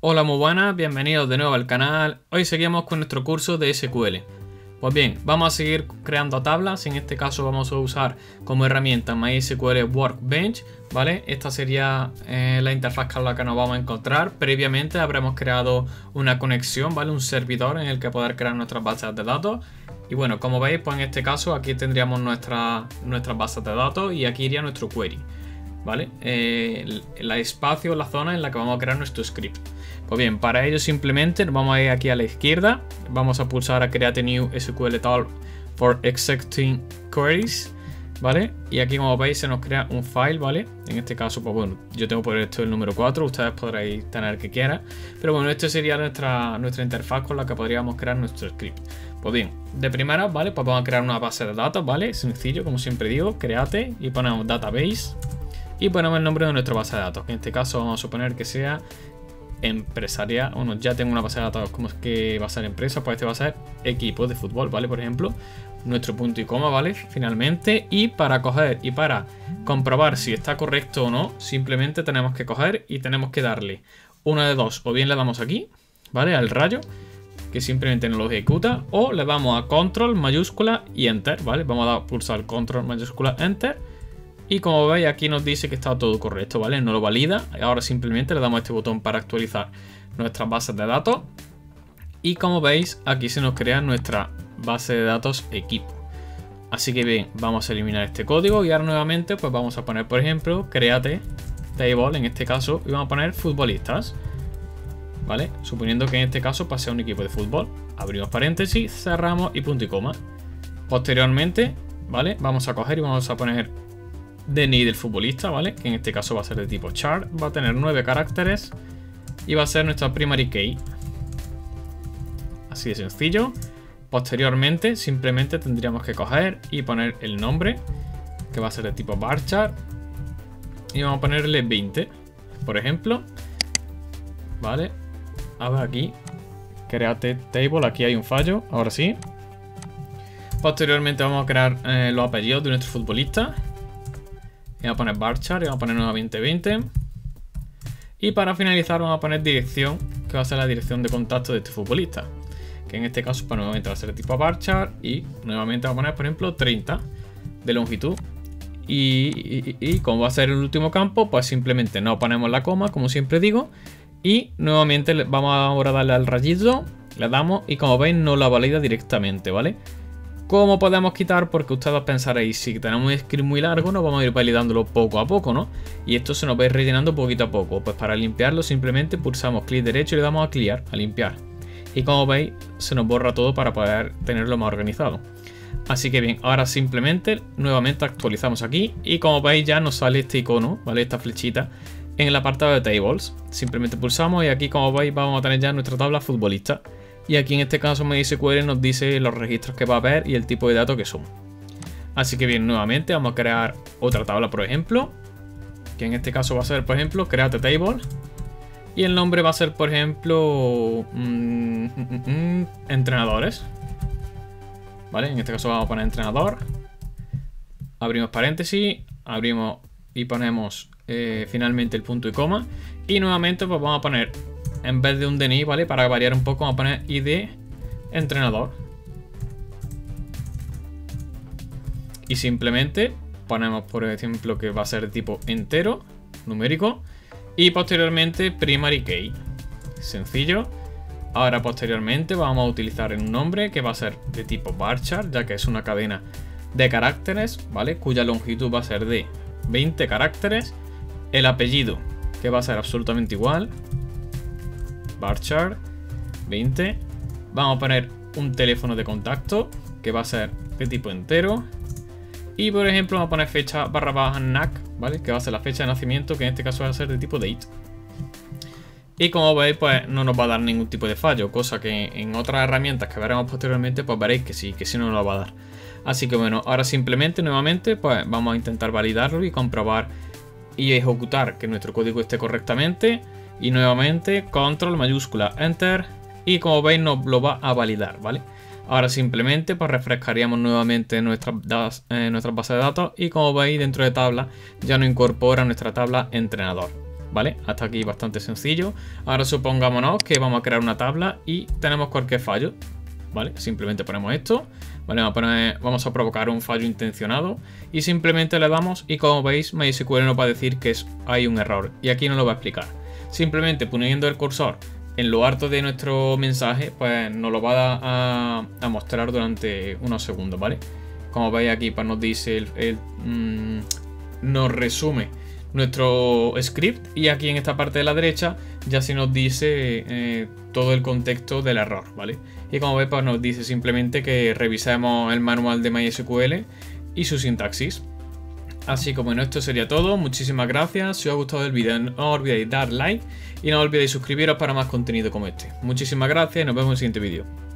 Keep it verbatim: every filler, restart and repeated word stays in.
Hola, muy buenas, bienvenidos de nuevo al canal. Hoy seguimos con nuestro curso de S Q L. Pues bien, vamos a seguir creando tablas. En este caso vamos a usar como herramienta MySQL Workbench, ¿vale? Esta sería eh, la interfaz con la que nos vamos a encontrar. Previamente habremos creado una conexión, ¿vale? Un servidor en el que poder crear nuestras bases de datos. Y bueno, como veis, pues en este caso aquí tendríamos nuestra, nuestras bases de datos y aquí iría nuestro query, ¿vale? Eh, el, el espacio, la zona en la que vamos a crear nuestro script. Pues bien, para ello simplemente nos vamos a ir aquí a la izquierda, vamos a pulsar a Create a New S Q L Table for Executing Queries, ¿vale? Y aquí, como veis, se nos crea un file, ¿vale? En este caso, pues bueno, yo tengo por esto el número cuatro, ustedes podréis tener el que quieran. Pero bueno, esta sería nuestra, nuestra interfaz con la que podríamos crear nuestro script. Pues bien, de primera, ¿vale? Pues vamos a crear una base de datos, ¿vale? Sencillo, como siempre digo, create y ponemos database. Y ponemos el nombre de nuestra base de datos, que en este caso vamos a suponer que sea empresarial. Bueno, ya tengo una base de datos como es que va a ser empresa, pues este va a ser equipos de fútbol, ¿vale? Por ejemplo, nuestro punto y coma, ¿vale? Finalmente, y para coger y para comprobar si está correcto o no, simplemente tenemos que coger y tenemos que darle una de dos. O bien le damos aquí, ¿vale? Al rayo, que simplemente no lo ejecuta, o le damos a control mayúscula y enter, ¿vale? Vamos a pulsar control mayúscula enter. Y como veis, aquí nos dice que está todo correcto, ¿vale? No lo valida. Ahora simplemente le damos este botón para actualizar nuestras bases de datos. Y como veis, aquí se nos crea nuestra base de datos equipo. Así que bien, vamos a eliminar este código. Y ahora nuevamente, pues vamos a poner, por ejemplo, Create Table, en este caso. Y vamos a poner futbolistas, ¿vale? Suponiendo que en este caso pase a un equipo de fútbol. Abrimos paréntesis, cerramos y punto y coma. Posteriormente, ¿vale? Vamos a coger y vamos a poner D N I del futbolista, ¿vale? Que en este caso va a ser de tipo Chart, va a tener nueve caracteres y va a ser nuestra Primary Key. Así de sencillo. Posteriormente, simplemente tendríamos que coger y poner el nombre, que va a ser de tipo VARCHAR, y vamos a ponerle veinte, por ejemplo. Vale, ahora aquí, Create Table, aquí hay un fallo, ahora sí. Posteriormente vamos a crear eh, los apellidos de nuestro futbolista. Vamos a poner varchar y vamos a poner nuevamente veinte. Y para finalizar vamos a poner dirección, que va a ser la dirección de contacto de este futbolista, que en este caso para nuevamente va a ser de tipo varchar. Y nuevamente vamos a poner, por ejemplo, treinta de longitud. Y, y, y como va a ser el último campo, pues simplemente no ponemos la coma, como siempre digo. Y nuevamente vamos ahora a darle al rayito, le damos y como veis no la valida directamente, ¿vale? ¿Cómo podemos quitar? Porque ustedes pensaréis, si tenemos un script muy largo, nos vamos a ir validándolo poco a poco, ¿no? Y esto se nos va a ir rellenando poquito a poco. Pues para limpiarlo simplemente pulsamos clic derecho y le damos a clear, a limpiar. Y como veis, se nos borra todo para poder tenerlo más organizado. Así que bien, ahora simplemente, nuevamente actualizamos aquí. Y como veis ya nos sale este icono, ¿vale? Esta flechita en el apartado de Tables. Simplemente pulsamos y aquí, como veis, vamos a tener ya nuestra tabla futbolista. Y aquí en este caso MySQL nos dice los registros que va a haber y el tipo de datos que son. Así que bien, nuevamente vamos a crear otra tabla, por ejemplo, que en este caso va a ser, por ejemplo, Create Table. Y el nombre va a ser, por ejemplo, mmm, mm, mm, entrenadores. Vale, en este caso vamos a poner entrenador. Abrimos paréntesis, abrimos y ponemos eh, finalmente el punto y coma. Y nuevamente pues vamos a poner, en vez de un D N I, ¿vale? Para variar un poco, vamos a poner I D entrenador. Y simplemente ponemos, por ejemplo, que va a ser de tipo entero, numérico. Y posteriormente Primary Key. Sencillo. Ahora posteriormente vamos a utilizar un nombre que va a ser de tipo varchar, ya que es una cadena de caracteres, ¿vale? Cuya longitud va a ser de veinte caracteres. El apellido, que va a ser absolutamente igual. Varchar veinte. Vamos a poner un teléfono de contacto que va a ser de tipo entero. Y por ejemplo vamos a poner fecha barra baja N A C, ¿vale? Que va a ser la fecha de nacimiento, que en este caso va a ser de tipo date. Y como veis, pues no nos va a dar ningún tipo de fallo, cosa que en otras herramientas que veremos posteriormente, pues veréis que sí, que sí no nos lo va a dar. Así que bueno, ahora simplemente nuevamente pues vamos a intentar validarlo y comprobar y ejecutar que nuestro código esté correctamente. Y nuevamente control mayúscula enter y como veis nos lo va a validar, ¿vale? Ahora simplemente pues refrescaríamos nuevamente nuestra, eh, nuestra base de datos y como veis dentro de tabla ya nos incorpora nuestra tabla entrenador. ¿Vale? Hasta aquí bastante sencillo. Ahora supongámonos que vamos a crear una tabla y tenemos cualquier fallo. ¿Vale? Simplemente ponemos esto. Vale, vamos a, poner, vamos a provocar un fallo intencionado y simplemente le damos y como veis MySQL nos va a decir que es, hay un error y aquí nos lo va a explicar. Simplemente poniendo el cursor en lo alto de nuestro mensaje pues nos lo va a, a mostrar durante unos segundos, ¿vale? Como veis aquí pues nos dice, el, el, mmm, nos resume nuestro script y aquí en esta parte de la derecha ya se nos dice eh, todo el contexto del error, ¿vale? Y como veis pues nos dice simplemente que revisemos el manual de MySQL y su sintaxis. Así que bueno, esto sería todo, muchísimas gracias, si os ha gustado el vídeo no olvidéis dar like y no olvidéis suscribiros para más contenido como este. Muchísimas gracias y nos vemos en el siguiente vídeo.